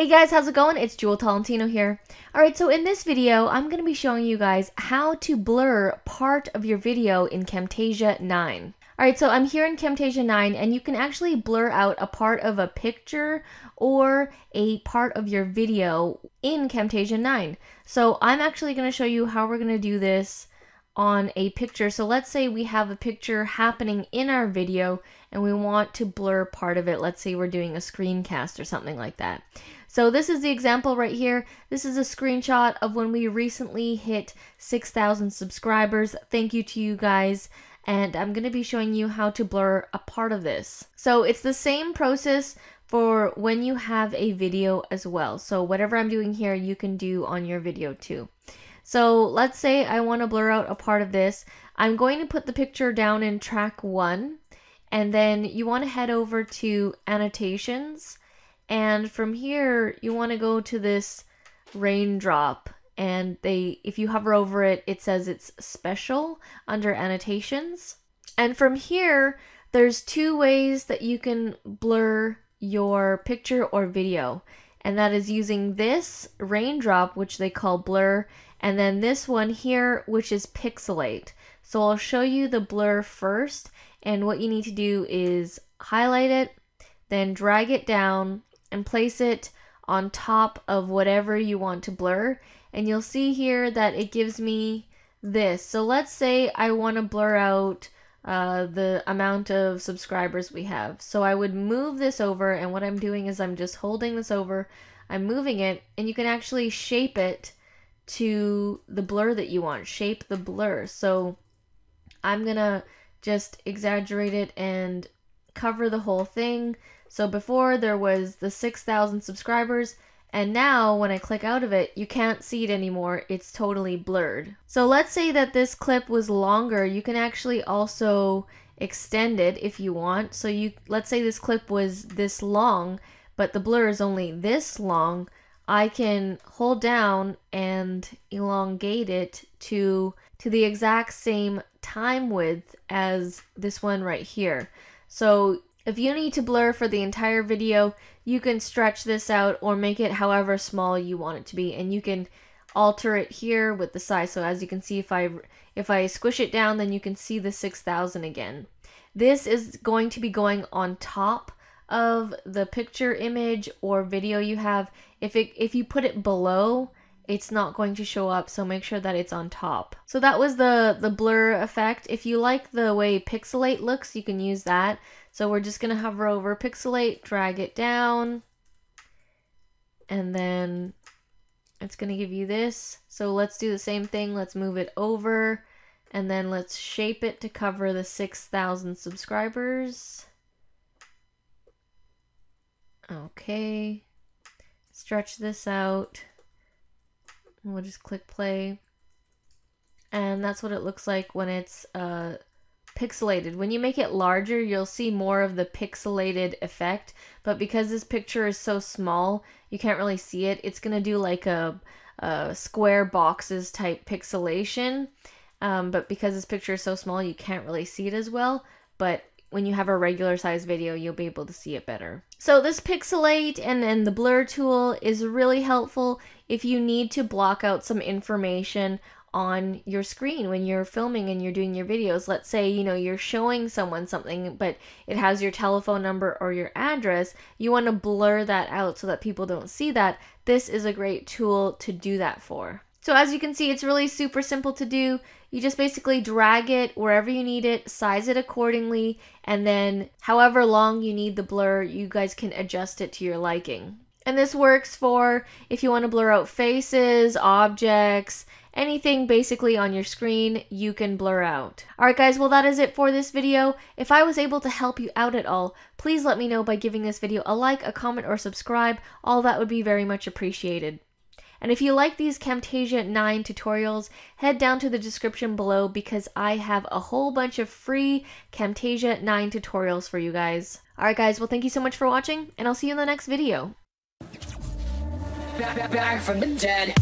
Hey guys, how's it going? It's Jewel Tolentino here. Alright, so in this video, I'm going to be showing you guys how to blur part of your video in Camtasia 9. Alright, so I'm here in Camtasia 9 and you can actually blur out a part of a picture or a part of your video in Camtasia 9. So I'm actually going to show you how we're going to do this on a picture. So let's say we have a picture happening in our video and we want to blur part of it. Let's say we're doing a screencast or something like that. So this is the example right here. This is a screenshot of when we recently hit 6,000 subscribers. Thank you to you guys. And I'm going to be showing you how to blur a part of this. So it's the same process for when you have a video as well. So whatever I'm doing here, you can do on your video too. So let's say I want to blur out a part of this. I'm going to put the picture down in track 1. And then you want to head over to annotations. And from here, you want to go to this raindrop, and if you hover over it, it says it's special under annotations. And from here, there's two ways that you can blur your picture or video. And that is using this raindrop, which they call blur, and then this one here, which is pixelate. So I'll show you the blur first. And what you need to do is highlight it, then drag it down, and place it on top of whatever you want to blur. And you'll see here that it gives me this. So let's say I want to blur out the amount of subscribers we have. So I would move this over, and what I'm doing is I'm just holding this over, I'm moving it, and you can actually shape it to the blur that you want. Shape the blur. So I'm gonna just exaggerate it and cover the whole thing. So before there was the 6,000 subscribers, and now when I click out of it, you can't see it anymore. It's totally blurred. So let's say that this clip was longer. You can actually also extend it if you want. So let's say this clip was this long, but the blur is only this long. I can hold down and elongate it to the exact same time width as this one right here. So if you need to blur for the entire video, you can stretch this out or make it however small you want it to be, and you can alter it here with the size. So as you can see, if I squish it down, then you can see the 6,000 again. This is going to be going on top of the picture, image, or video you have. If you put it below, it's not going to show up, so make sure that it's on top. So that was the blur effect. If you like the way pixelate looks, you can use that. So we're just gonna hover over pixelate, drag it down, and then it's gonna give you this. So let's do the same thing. Let's move it over, and then let's shape it to cover the 6,000 subscribers. Okay, stretch this out. We'll just click play, and that's what it looks like when it's pixelated. When you make it larger, you'll see more of the pixelated effect, but because this picture is so small, you can't really see it. It's gonna do like a square boxes type pixelation, but because this picture is so small, you can't really see it as well. But when you have a regular size video, you'll be able to see it better. So this pixelate and the blur tool is really helpful if you need to block out some information on your screen when you're filming and you're doing your videos. Let's say, you know, you're showing someone something, but it has your telephone number or your address. You want to blur that out so that people don't see that. This is a great tool to do that for. So as you can see, it's really super simple to do. You just basically drag it wherever you need it, size it accordingly, and then however long you need the blur, you guys can adjust it to your liking. And this works for if you want to blur out faces, objects, anything basically on your screen, you can blur out. Alright guys, well that is it for this video. If I was able to help you out at all, please let me know by giving this video a like, a comment, or subscribe. All that would be very much appreciated. And if you like these Camtasia 9 tutorials, head down to the description below because I have a whole bunch of free Camtasia 9 tutorials for you guys. Alright guys, well thank you so much for watching, and I'll see you in the next video. Back from the dead.